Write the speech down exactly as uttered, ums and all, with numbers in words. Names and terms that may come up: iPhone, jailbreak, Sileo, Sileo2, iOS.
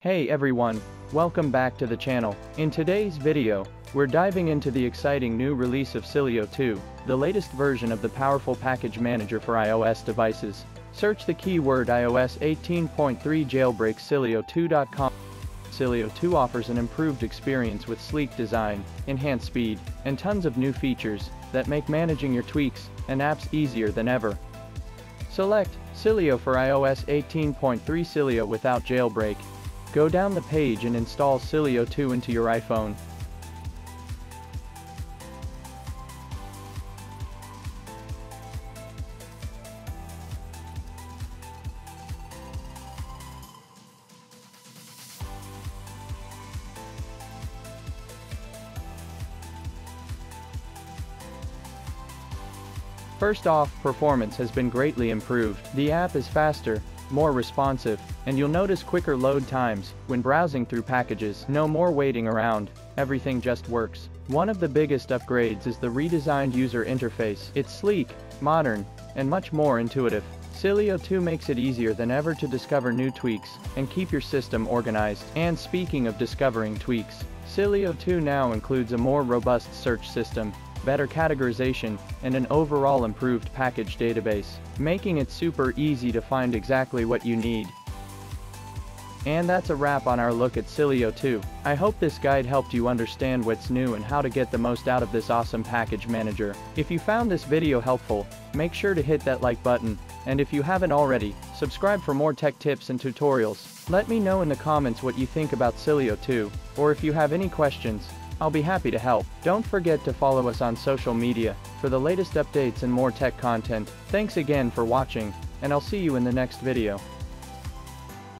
Hey everyone, welcome back to the channel. In today's video, we're diving into the exciting new release of Sileo two, the latest version of the powerful package manager for iOS devices. Search the keyword i O S eighteen point three jailbreak Sileo two dot com. Sileo two offers an improved experience with sleek design, enhanced speed, and tons of new features that make managing your tweaks and apps easier than ever. Select Sileo for i O S eighteen point three Sileo without jailbreak. Go down the page and install Sileo two into your iPhone. First off, performance has been greatly improved. The app is faster, more responsive, and you'll notice quicker load times when browsing through packages. No more waiting around, everything just works. One of the biggest upgrades is the redesigned user interface. It's sleek, modern, and much more intuitive. Sileo two makes it easier than ever to discover new tweaks and keep your system organized. And speaking of discovering tweaks, Sileo two now includes a more robust search system, better categorization, and an overall improved package database, making it super easy to find exactly what you need. And that's a wrap on our look at Sileo two. I hope this guide helped you understand what's new and how to get the most out of this awesome package manager. If you found this video helpful, make sure to hit that like button, and if you haven't already, subscribe for more tech tips and tutorials. Let me know in the comments what you think about Sileo two, or if you have any questions, I'll be happy to help. Don't forget to follow us on social media for the latest updates and more tech content. Thanks again for watching, and I'll see you in the next video.